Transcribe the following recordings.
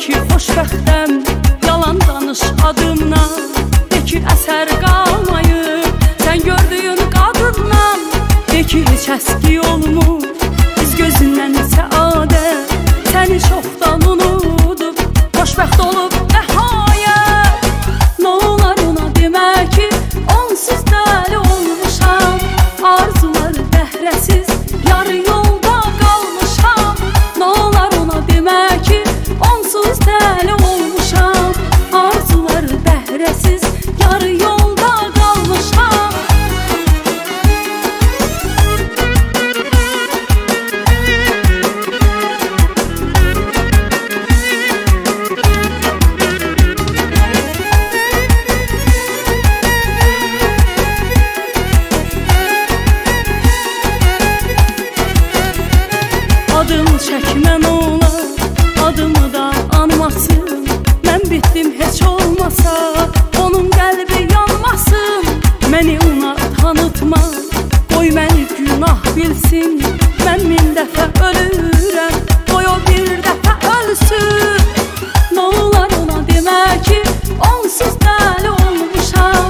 ki xoşbəxtəm, yalan danış adımla, de ki əsər qalmayıb, sən gördüyün qadınla, de ki heç əski olmur, biz gözündən səadət, səni çoxdan unudub, xoşbəxt olub nəhayət. Nə olar ona demək ki, onsuz dəli olmuşam, arzular bəhrəsiz, yarı yolda qalmışam. Nə olar ona demək ki, onsuz dəli olmuşam, arzular bəhrəsiz, yarı yolda qalmışam. Adım çəkmə nə olar, adımı da anmasın, mən bitdim heç olmasa, onun qəlbi yanmasın. Məni ona tanıtma, qoy məni günah bilsin, mən 1000 dəfə ölürəm, qoy o 1 dəfə ölsün. Nə olar ona demək ki, onsuz dəli olmuşam,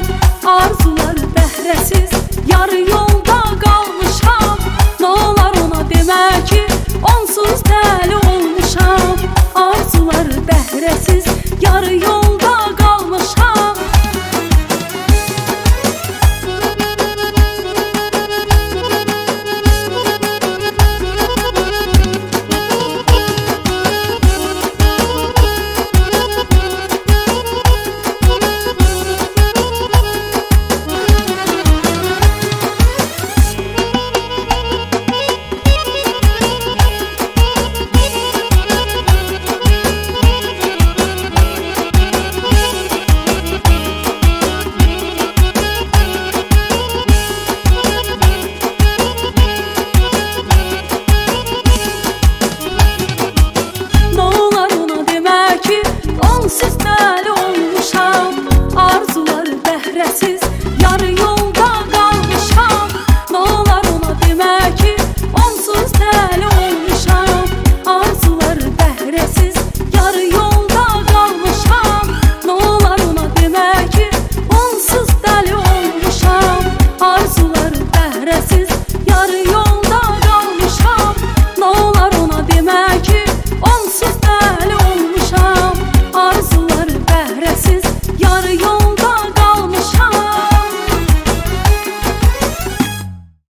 arzular bəhrəsiz, yarı yolda qalmışam. Nə olar ona demək ki, onsuz dəli olmuşam, arzular bəhrəsiz, yarı yolda qalmışam.